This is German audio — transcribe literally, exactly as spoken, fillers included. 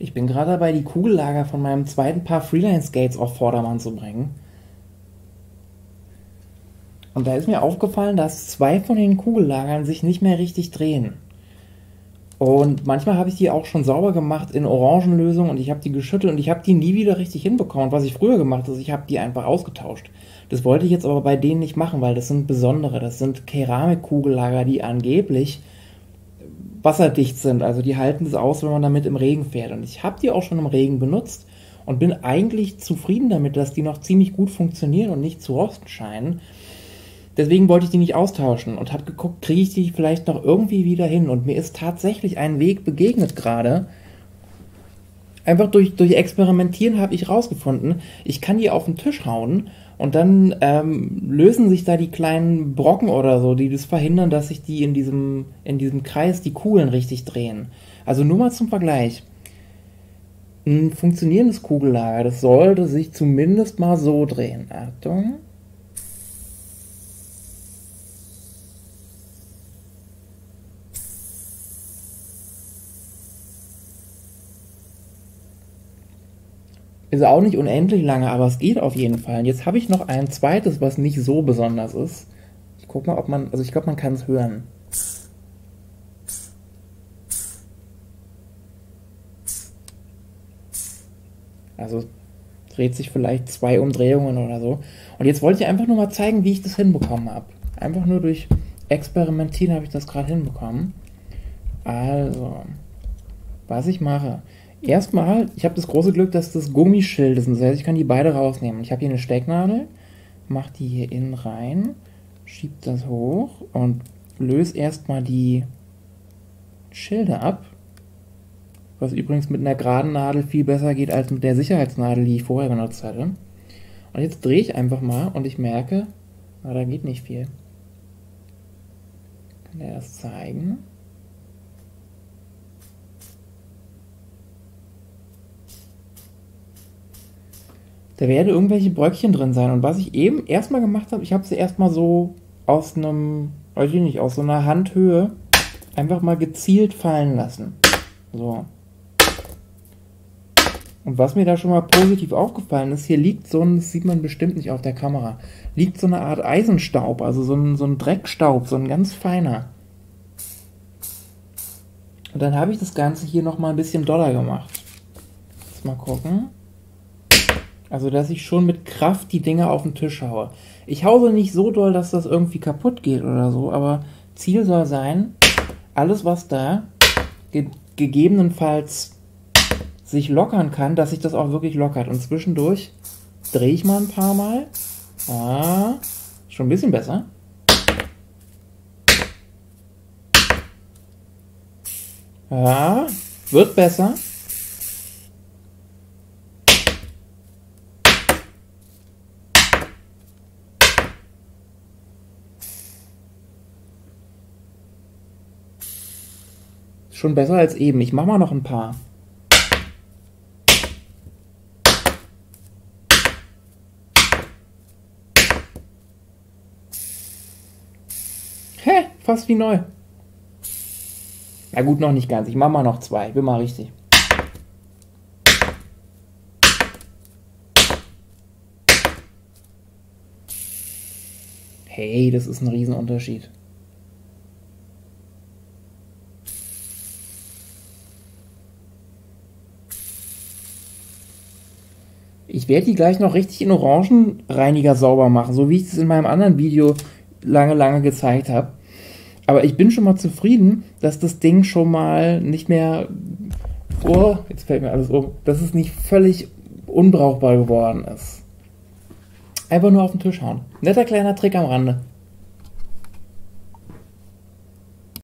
Ich bin gerade dabei, die Kugellager von meinem zweiten Paar Freeline Skates auf Vordermann zu bringen. Und da ist mir aufgefallen, dass zwei von den Kugellagern sich nicht mehr richtig drehen. Und manchmal habe ich die auch schon sauber gemacht in Orangenlösung und ich habe die geschüttelt und ich habe die nie wieder richtig hinbekommen. Und was ich früher gemacht habe, ist, ich habe die einfach ausgetauscht. Das wollte ich jetzt aber bei denen nicht machen, weil das sind besondere. Das sind Keramikkugellager, die angeblich wasserdicht sind. Also die halten es aus, wenn man damit im Regen fährt. Und ich habe die auch schon im Regen benutzt und bin eigentlich zufrieden damit, dass die noch ziemlich gut funktionieren und nicht zu rosten scheinen. Deswegen wollte ich die nicht austauschen und habe geguckt, kriege ich die vielleicht noch irgendwie wieder hin. Und mir ist tatsächlich ein Weg begegnet gerade. Einfach durch, durch Experimentieren habe ich rausgefunden, ich kann die auf den Tisch hauen und dann ähm, lösen sich da die kleinen Brocken oder so, die das verhindern, dass sich die in diesem, in diesem Kreis die Kugeln richtig drehen. Also nur mal zum Vergleich. Ein funktionierendes Kugellager, das sollte sich zumindest mal so drehen. Achtung. Ist auch nicht unendlich lange, aber es geht auf jeden Fall. Und jetzt habe ich noch ein zweites, was nicht so besonders ist. Ich guck mal, ob man, also ich glaube, man kann es hören. Also dreht sich vielleicht zwei Umdrehungen oder so. Und jetzt wollte ich einfach nur mal zeigen, wie ich das hinbekommen habe. Einfach nur durch Experimentieren habe ich das gerade hinbekommen. Also, was ich mache... Erstmal, ich habe das große Glück, dass das Gummischilde sind. Das heißt, ich kann die beide rausnehmen. Ich habe hier eine Stecknadel, mache die hier innen rein, schiebe das hoch und löse erstmal die Schilde ab. Was übrigens mit einer geraden Nadel viel besser geht als mit der Sicherheitsnadel, die ich vorher benutzt hatte. Und jetzt drehe ich einfach mal und ich merke, na, da geht nicht viel. Kann der das zeigen? Da werden irgendwelche Bröckchen drin sein. Und was ich eben erstmal gemacht habe, ich habe sie erstmal so aus einem, weiß ich nicht, aus so einer Handhöhe einfach mal gezielt fallen lassen. So. Und was mir da schon mal positiv aufgefallen ist, hier liegt so ein, das sieht man bestimmt nicht auf der Kamera, liegt so eine Art Eisenstaub, also so ein, so ein Dreckstaub, so ein ganz feiner. Und dann habe ich das Ganze hier nochmal ein bisschen doller gemacht. Jetzt mal gucken. Also, dass ich schon mit Kraft die Dinger auf den Tisch haue. Ich haue nicht so doll, dass das irgendwie kaputt geht oder so, aber Ziel soll sein, alles was da ge gegebenenfalls sich lockern kann, dass sich das auch wirklich lockert. Und zwischendurch drehe ich mal ein paar Mal. Ah, schon ein bisschen besser. Ja, wird besser. Schon besser als eben. Ich mache mal noch ein paar. Hä? Fast wie neu. Na gut, noch nicht ganz. Ich mache mal noch zwei. Bin mal richtig. Hey, das ist ein Riesenunterschied. Ich werde die gleich noch richtig in Orangenreiniger sauber machen, so wie ich es in meinem anderen Video lange, lange gezeigt habe. Aber ich bin schon mal zufrieden, dass das Ding schon mal nicht mehr... Oh, jetzt fällt mir alles um. Dass es nicht völlig unbrauchbar geworden ist. Einfach nur auf den Tisch hauen. Netter kleiner Trick am Rande.